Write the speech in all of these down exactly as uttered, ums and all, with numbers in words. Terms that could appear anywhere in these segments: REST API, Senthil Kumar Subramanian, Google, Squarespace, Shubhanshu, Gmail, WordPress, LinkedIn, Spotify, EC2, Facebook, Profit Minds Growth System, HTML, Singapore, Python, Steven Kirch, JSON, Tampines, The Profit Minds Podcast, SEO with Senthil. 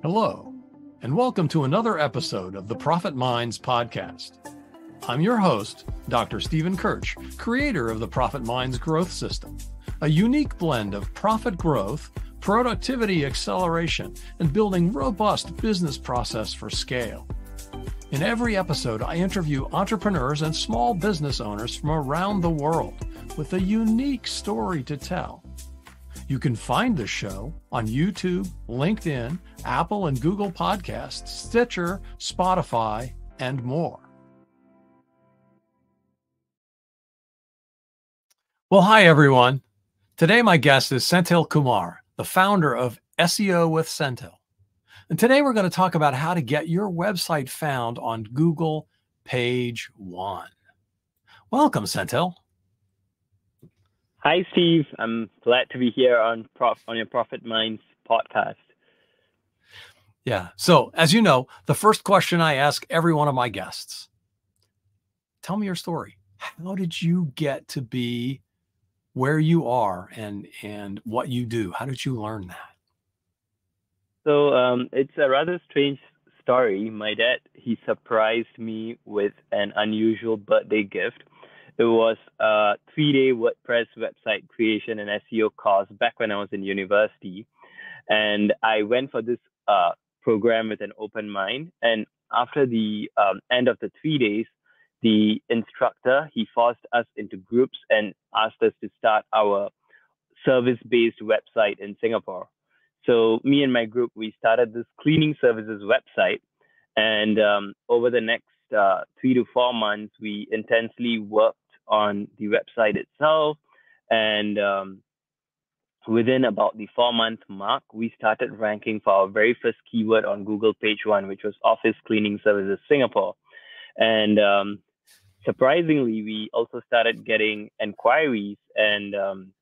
Hello, and welcome to another episode of the Profit Minds Podcast. I'm your host, Doctor Steven Kirch, creator of the Profit Minds Growth System, a unique blend of profit growth, productivity acceleration, and building robust business process for scale. In every episode, I interview entrepreneurs and small business owners from around the world with a unique story to tell. You can find the show on YouTube, LinkedIn, Apple and Google Podcasts, Stitcher, Spotify, and more. Well, hi, everyone. Today, my guest is Senthil Kumar, the founder of S E O with Senthil. And today, we're going to talk about how to get your website found on Google page one. Welcome, Senthil. Hi, Steve. I'm glad to be here on, Prof- on your Profit Minds podcast. Yeah. So as you know, the first question I ask every one of my guests, tell me your story. How did you get to be where you are and, and what you do? How did you learn that? So um, it's a rather strange story. My dad, he surprised me with an unusual birthday gift. It was a three-day WordPress website creation and S E O course back when I was in university. And I went for this uh, program with an open mind. And after the um, end of the three days, the instructor, he forced us into groups and asked us to start our service-based website in Singapore. So me and my group, we started this cleaning services website. And um, over the next uh, three to four months, we intensely worked on the website itself. And um, within about the four month mark, we started ranking for our very first keyword on Google page one, which was office cleaning services Singapore. And um, surprisingly, we also started getting inquiries and um,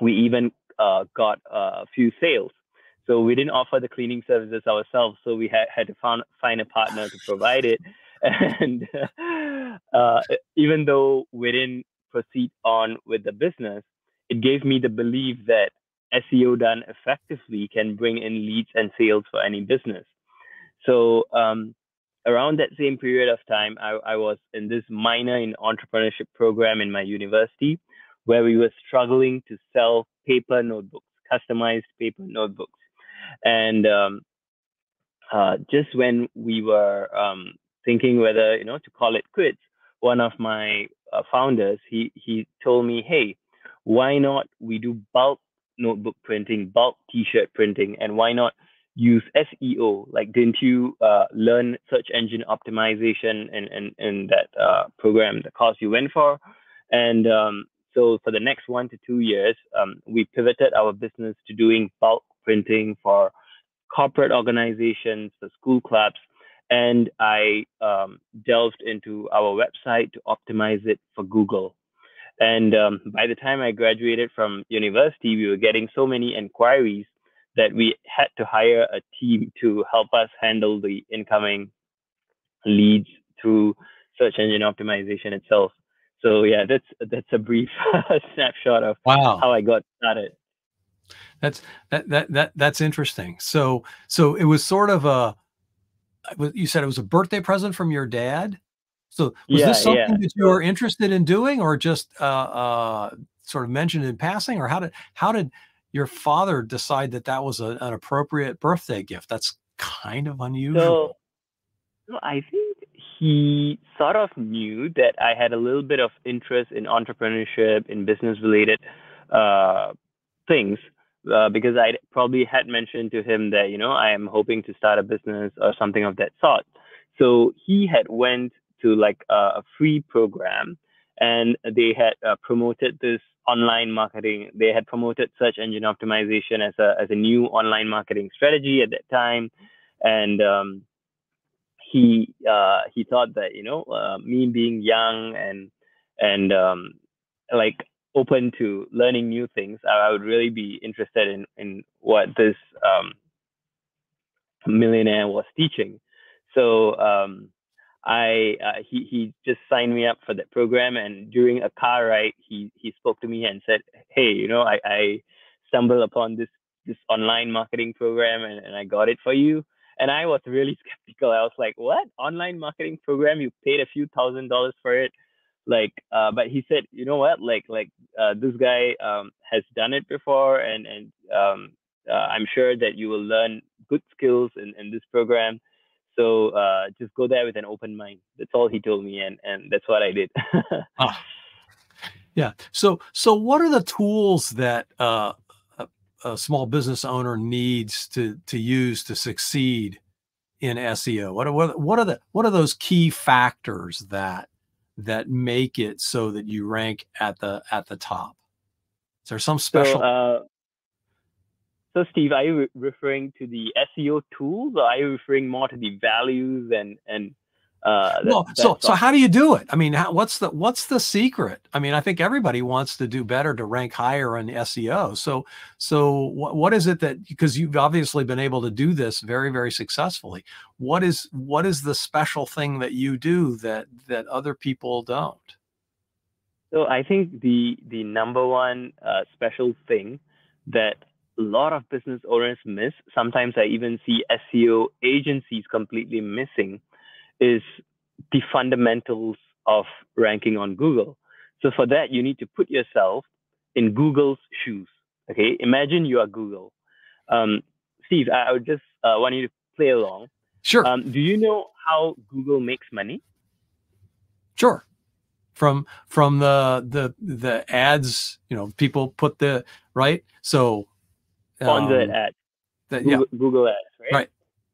we even uh, got a few sales. So we didn't offer the cleaning services ourselves. So we had, had to found, find a partner to provide it. And uh, even though we didn't proceed on with the business, it gave me the belief that S E O done effectively can bring in leads and sales for any business. So um, around that same period of time, I, I was in this minor in entrepreneurship program in my university, where we were struggling to sell paper notebooks, customized paper notebooks. And um, uh, just when we were um, thinking whether, you know, to call it quits, one of my uh, founders, he, he told me, hey, why not we do bulk notebook printing, bulk T-shirt printing, and why not use S E O? Like, didn't you uh, learn search engine optimization in, in, in that uh, program, the course you went for? And um, so for the next one to two years, um, we pivoted our business to doing bulk printing for corporate organizations, for school clubs. And I um, delved into our website to optimize it for Google. And um, by the time I graduated from university, we were getting so many inquiries that we had to hire a team to help us handle the incoming leads through search engine optimization itself. So yeah, that's that's a brief snapshot of wow. how I got started. That's that that that that's interesting. So so it was sort of a you said it was a birthday present from your dad. So was yeah, this something yeah. that you were interested in doing, or just uh, uh, sort of mentioned in passing, or how did how did your father decide that that was a, an appropriate birthday gift? That's kind of unusual. So, so I think he sort of knew that I had a little bit of interest in entrepreneurship, in business-related uh, things, uh, because I probably had mentioned to him that, you know, I am hoping to start a business or something of that sort. So he had went to like a, a free program, and they had uh, promoted this online marketing. They had promoted search engine optimization as a as a new online marketing strategy at that time. And um, he uh, he thought that, you know, uh, me being young and and um, like open to learning new things, I, I would really be interested in in what this um, millionaire was teaching. So um, I uh, he he just signed me up for that program, and during a car ride, he he spoke to me and said, "Hey, you know, I, I stumbled upon this this online marketing program and, and I got it for you. And I was really skeptical. I was like, what? Online marketing program? You paid a few thousand dollars for it. Like, uh, but he said, you know what? Like, like uh, this guy um, has done it before. And, and um, uh, I'm sure that you will learn good skills in, in this program. So uh, just go there with an open mind. That's all he told me. And, and that's what I did. ah. Yeah. So, so what are the tools that uh, a, a small business owner needs to to use to succeed in S E O? What are, what, what are the what are those key factors that that make it so that you rank at the at the top? Is there some special? So, uh, so Steve, are you re referring to the S E O tools, or are you referring more to the values and and? Uh, that, well, so, so how do you do it? I mean, how, what's the, what's the secret? I mean, I think everybody wants to do better, to rank higher on S E O. So, so what, what is it that, because you've obviously been able to do this very, very successfully. What is, what is the special thing that you do that, that other people don't? So I think the, the number one uh, special thing that a lot of business owners miss, sometimes I even see S E O agencies completely missing, is the fundamentals of ranking on Google. So for that, you need to put yourself in Google's shoes. Okay, imagine you are Google. Um, Steve, I, I would just uh, want you to play along. Sure. Um, do you know how Google makes money? Sure. From from the the the ads, you know, people put the right. So um, on the ad, the, Google, yeah. Google ads, right? Right.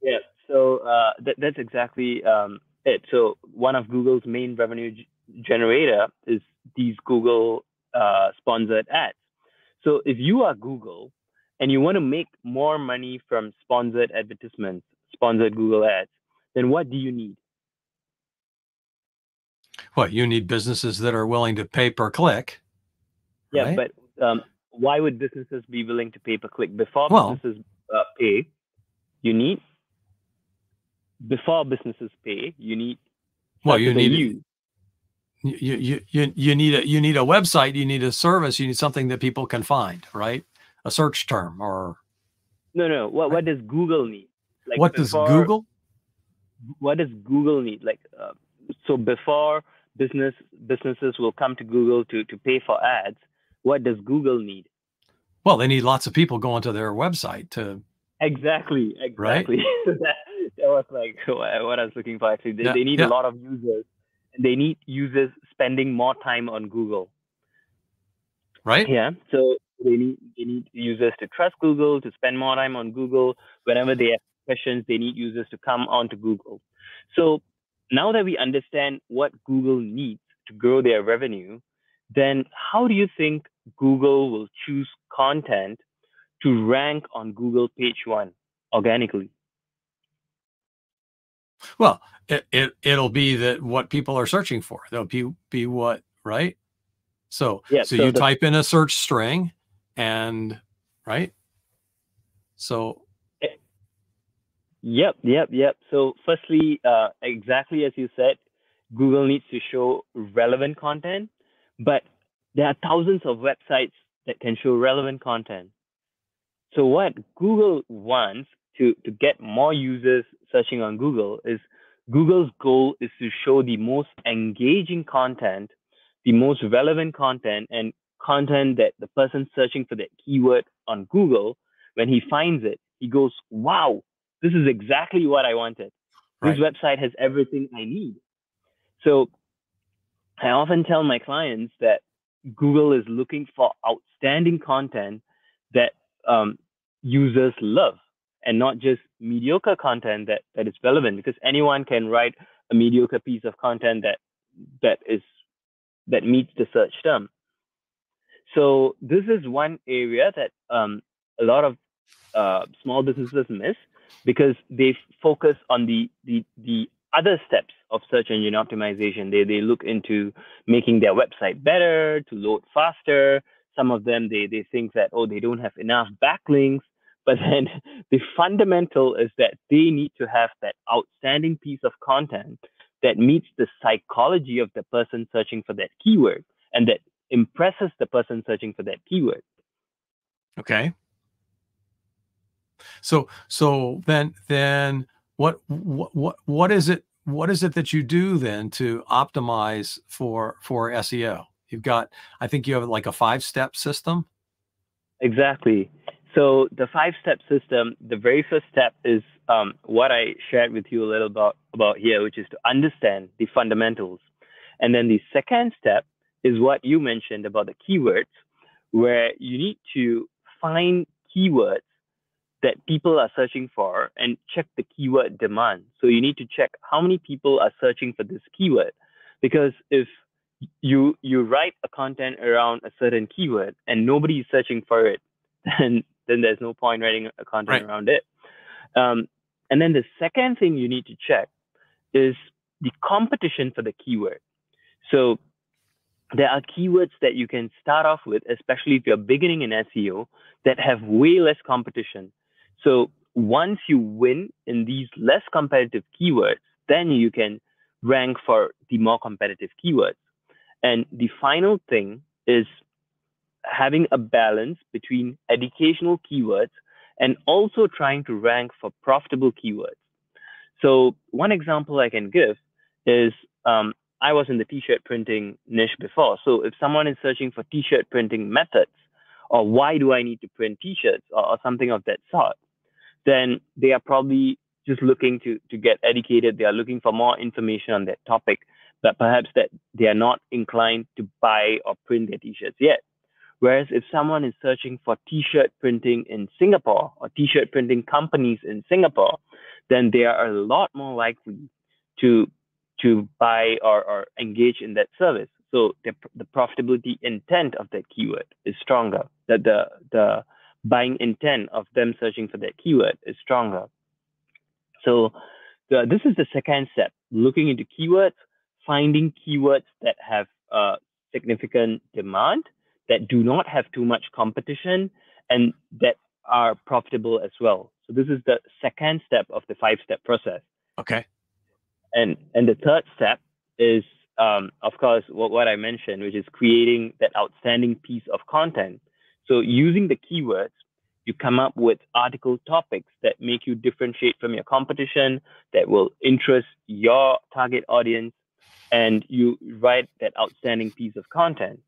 Yeah. So uh, that, that's exactly um, it. So one of Google's main revenue g generator is these Google uh, sponsored ads. So if you are Google and you want to make more money from sponsored advertisements, sponsored Google ads, then what do you need? Well, you need businesses that are willing to pay per click. Yeah, right? But um, why would businesses be willing to pay per click? Before well, businesses uh, pay, you need... Before businesses pay, you need well, you need you. You, you you you need a you need a website, you need a service, you need something that people can find, right? A search term or no, no. What right? what does Google need? Like what before, does Google? What does Google need? Like uh, so, before business businesses will come to Google to to pay for ads. What does Google need? Well, they need lots of people going to their website to. Exactly. Exactly. Right? That was like what I was looking for. Actually, they, yeah, they need yeah. a lot of users. They need users spending more time on Google. Right. Yeah. So they need they need users to trust Google, to spend more time on Google. Whenever they have questions, they need users to come onto Google. So now that we understand what Google needs to grow their revenue, then how do you think Google will choose content to rank on Google page one organically? Well, it, it it'll be that what people are searching for. They'll be be what, right? So yeah, so, so you type in a search string, and right. So. It, yep, yep, yep. So, firstly, uh, exactly as you said, Google needs to show relevant content, but there are thousands of websites that can show relevant content. So, what Google wants to to get more users searching on Google is Google's goal is to show the most engaging content, the most relevant content, and content that the person searching for that keyword on Google, when he finds it, he goes, wow, this is exactly what I wanted. Right. This website has everything I need. So I often tell my clients that Google is looking for outstanding content that um, users love, and not just mediocre content that, that is relevant, because anyone can write a mediocre piece of content that that is that meets the search term. So this is one area that um, a lot of uh, small businesses miss, because they focus on the, the, the other steps of search engine optimization. They, they look into making their website better, to load faster. Some of them, they, they think that, oh, they don't have enough backlinks. But then the fundamental is that they need to have that outstanding piece of content that meets the psychology of the person searching for that keyword, and that impresses the person searching for that keyword. Okay. So so then then what what what what is it what is it that you do then to optimize for for S E O? You've got, I think you have like a five-step system. Exactly. So the five-step system, the very first step is um, what I shared with you a little about, about here, which is to understand the fundamentals. And then the second step is what you mentioned about the keywords, where you need to find keywords that people are searching for and check the keyword demand. So you need to check how many people are searching for this keyword, because if you you write a content around a certain keyword and nobody is searching for it, then then there's no point writing a content right. around it. Um, and then the second thing you need to check is the competition for the keyword. So there are keywords that you can start off with, especially if you're beginning in S E O, that have way less competition. So once you win in these less competitive keywords, then you can rank for the more competitive keywords. And the final thing is having a balance between educational keywords and also trying to rank for profitable keywords. So one example I can give is um, I was in the t-shirt printing niche before. So if someone is searching for t-shirt printing methods, or why do I need to print t-shirts, or, or something of that sort, then they are probably just looking to, to get educated. They are looking for more information on that topic, but perhaps that they are not inclined to buy or print their t-shirts yet. Whereas if someone is searching for t-shirt printing in Singapore, or t-shirt printing companies in Singapore, then they are a lot more likely to, to buy or, or engage in that service. So the, the profitability intent of that keyword is stronger, that the, the buying intent of them searching for that keyword is stronger. So the, this is the second step, looking into keywords, finding keywords that have uh, significant demand, that do not have too much competition, and that are profitable as well. So this is the second step of the five-step process. Okay. And, and the third step is, Um, of course, what, what I mentioned, which is creating that outstanding piece of content. So using the keywords, you come up with article topics that make you differentiate from your competition, that will interest your target audience, and you write that outstanding piece of content.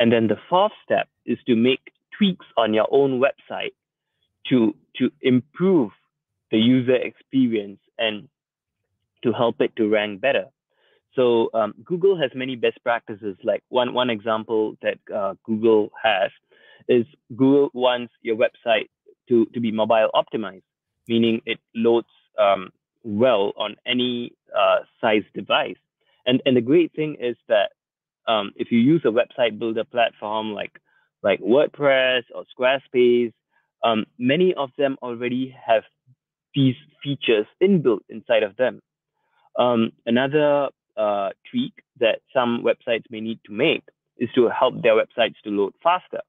And then the fourth step is to make tweaks on your own website to, to improve the user experience and to help it to rank better. So um, Google has many best practices. Like one, one example that uh, Google has is Google wants your website to, to be mobile optimized, meaning it loads um, well on any uh, size device. And, and the great thing is that um, if you use a website builder platform like, like WordPress or Squarespace, um, many of them already have these features inbuilt inside of them. Um, another Uh, tweak that some websites may need to make is to help their websites to load faster.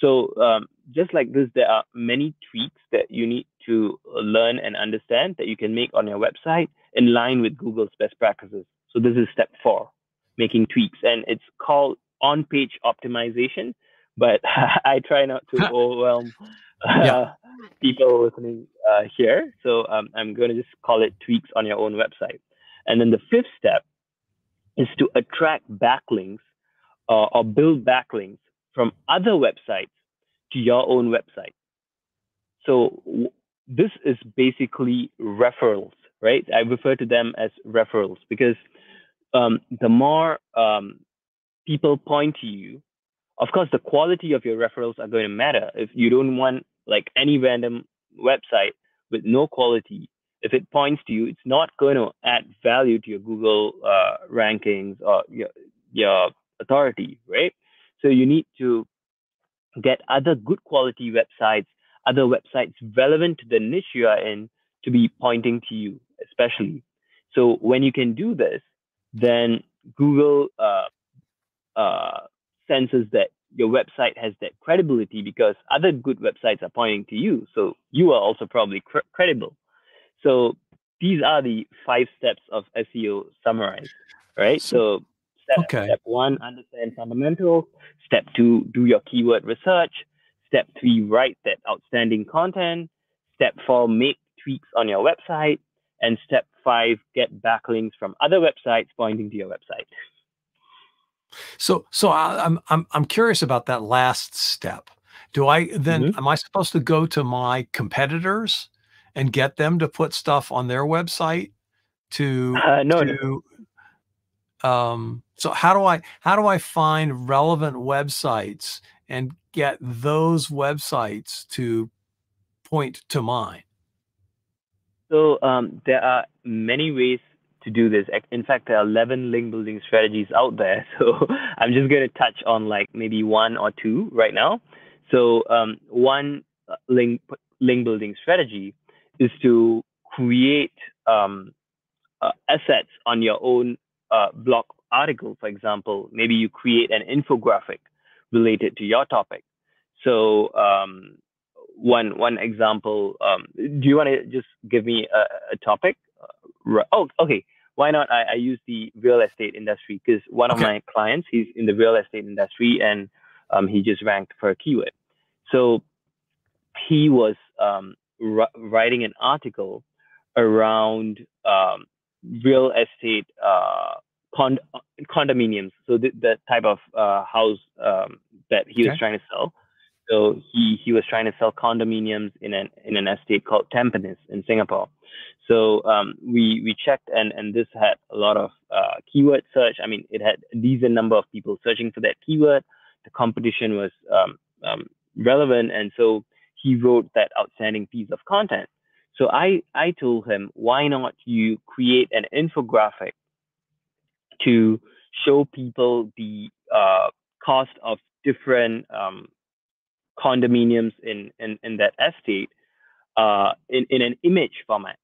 So um, just like this, there are many tweaks that you need to learn and understand that you can make on your website in line with Google's best practices. So this is step four, making tweaks. And it's called on-page optimization, but I try not to overwhelm uh, yeah. people listening uh, here. So um, I'm going to just call it tweaks on your own website. And then the fifth step is to attract backlinks uh, or build backlinks from other websites to your own website. So this is basically referrals, right? I refer to them as referrals because um, the more um, people point to you, of course, the quality of your referrals are going to matter. If you don't want like any random website with no quality, if it points to you, it's not going to add value to your Google uh, rankings or your, your authority, right? So you need to get other good quality websites, other websites relevant to the niche you are in to be pointing to you, especially. So when you can do this, then Google uh, uh, senses that your website has that credibility because other good websites are pointing to you. So you are also probably cre credible. So these are the five steps of S E O summarized, right? So, so step, okay. step one, understand fundamentals. Step two, do your keyword research. Step three, write that outstanding content. Step four, make tweaks on your website. And step five, get backlinks from other websites pointing to your website. So, so I, I'm, I'm, I'm curious about that last step. Do I then, mm-hmm. am I supposed to go to my competitors and get them to put stuff on their website to, uh, no, to, no. Um, so how do I, how do I find relevant websites and get those websites to point to mine? So um, there are many ways to do this. In fact, there are eleven link building strategies out there. So I'm just going to touch on like maybe one or two right now. So um, one link link building strategy is to create um, uh, assets on your own uh, blog article. For example, maybe you create an infographic related to your topic. So um, One one example. Um, do you want to just give me a, a topic? Uh, oh, okay. Why not? I, I use the real estate industry because one okay. of my clients, he's in the real estate industry, and um, he just ranked for a keyword. So he was um, writing an article around um, real estate uh, cond condominiums. So the, the type of uh, house um, that he okay. was trying to sell. So he, he was trying to sell condominiums in an in an estate called Tampines in Singapore. So um, we we checked and and this had a lot of uh, keyword search. I mean, it had a decent number of people searching for that keyword. The competition was um, um, relevant, and so he wrote that outstanding piece of content. So I I told him, why not you create an infographic to show people the uh, cost of different um, condominiums in, in, in that estate uh, in, in an image format,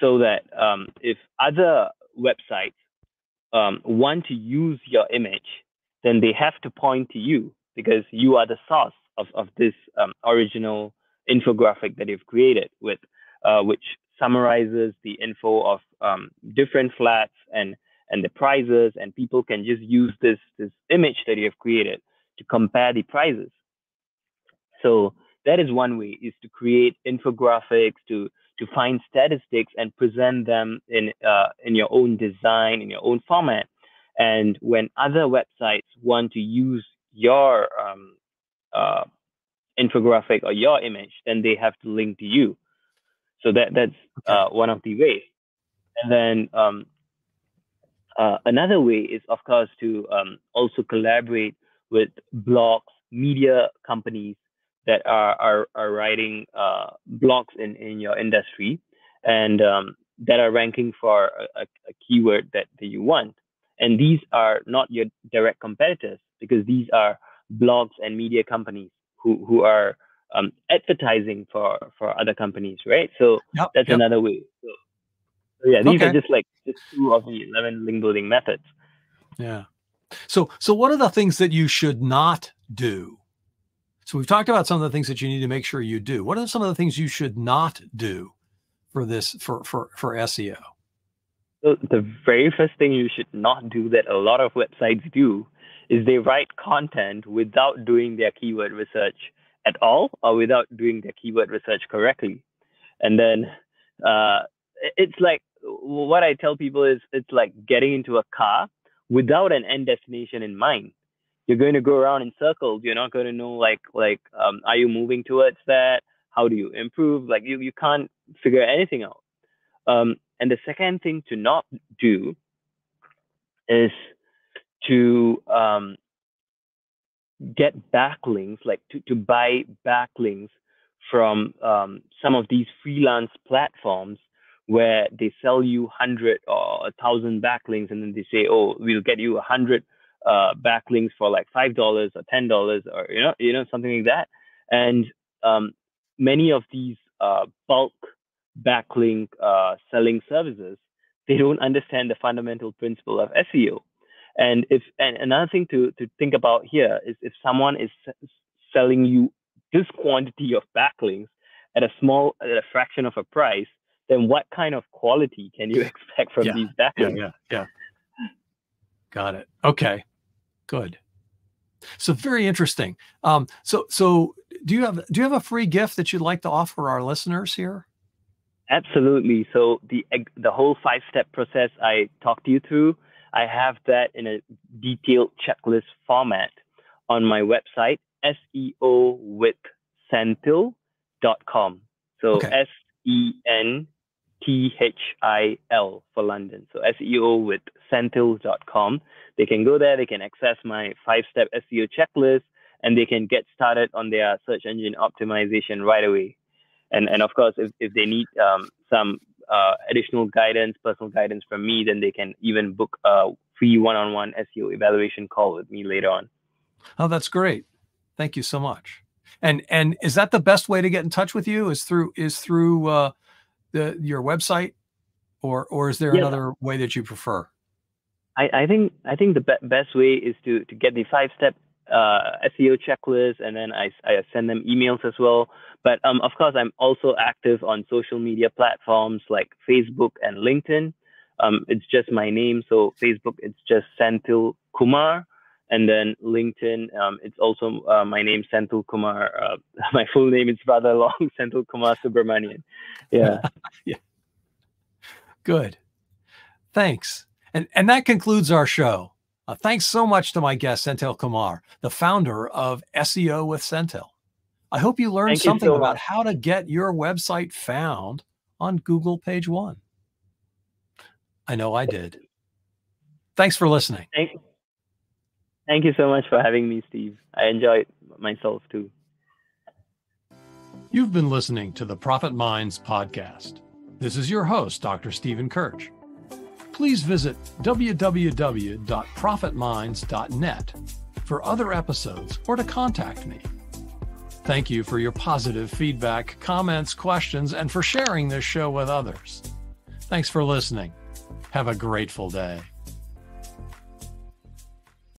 so that um, if other websites um, want to use your image, then they have to point to you because you are the source of, of this um, original infographic that you've created with, uh, which summarizes the info of um, different flats and, and the prices, and people can just use this, this image that you've created to compare the prices. So that is one way, is to create infographics, to, to find statistics and present them in, uh, in your own design, in your own format. And when other websites want to use your um, uh, infographic or your image, then they have to link to you. So that, that's uh, one of the ways. And then um, uh, another way is, of course, to um, also collaborate with blogs, media companies, that are, are, are writing uh, blogs in, in your industry and um, that are ranking for a, a keyword that, that you want. And these are not your direct competitors, because these are blogs and media companies who, who are um, advertising for, for other companies, right? So yep, that's yep. another way. So, so yeah, these okay. are just like just two of the eleven link building methods. Yeah. So, so what are the things that you should not do? So we've talked about some of the things that you need to make sure you do. What are some of the things you should not do for this, for, for, for S E O? So the very first thing you should not do that a lot of websites do is they write content without doing their keyword research at all, or without doing their keyword research correctly. And then uh, it's like, what I tell people is it's like getting into a car without an end destination in mind. You're going to go around in circles. You're not going to know, like, like, um, are you moving towards that? How do you improve? Like, you, you can't figure anything out. Um, and the second thing to not do is to um, get backlinks, like to, to buy backlinks from um, some of these freelance platforms where they sell you one hundred or one thousand backlinks, and then they say, oh, we'll get you one hundred uh backlinks for like five dollars or ten dollars or you know you know something like that. And um many of these uh bulk backlink uh selling services, they don't understand the fundamental principle of S E O. And if and another thing to to think about here is, if someone is selling you this quantity of backlinks at a small at a fraction of a price, then what kind of quality can you expect from yeah, these backlinks? yeah yeah, yeah. Got it. Okay, good. So very interesting. Um, so so do you have do you have a free gift that you'd like to offer our listeners here? Absolutely. So the the whole five-step process I talked you through, I have that in a detailed checklist format on my website, S E O with Senthil dot com. So okay. S E N T H I L for London. So S E O with Senthil dot com. They can go there. They can access my five-step S E O checklist, and they can get started on their search engine optimization right away. And, and of course, if, if they need um, some uh, additional guidance, personal guidance from me, then they can even book a free one-on-one S E O evaluation call with me later on. Oh, that's great. Thank you so much. And and is that the best way to get in touch with you? Is through is through uh, the your website, or or is there yeah. another way that you prefer? I, I think I think the be best way is to to get the five-step uh, S E O checklist, and then I I send them emails as well. But um, of course, I'm also active on social media platforms like Facebook and LinkedIn. Um, it's just my name. So Facebook, it's just Senthil Kumar. And then LinkedIn, um, it's also uh, my name, Senthil Kumar. Uh, my full name is rather long, Senthil Kumar Subramanian. Yeah. Yeah. Good. Thanks. And, and that concludes our show. Uh, thanks so much to my guest, Senthil Kumar, the founder of S E O with Senthil. I hope you learned Thank something you so about much. how to get your website found on Google page one. I know I did. Thanks for listening. Thank you. Thank you so much for having me, Steve. I enjoyed myself too. You've been listening to the Profit Minds podcast. This is your host, Doctor Steven Kirch. Please visit w w w dot profit minds dot net for other episodes or to contact me. Thank you for your positive feedback, comments, questions, and for sharing this show with others. Thanks for listening. Have a grateful day.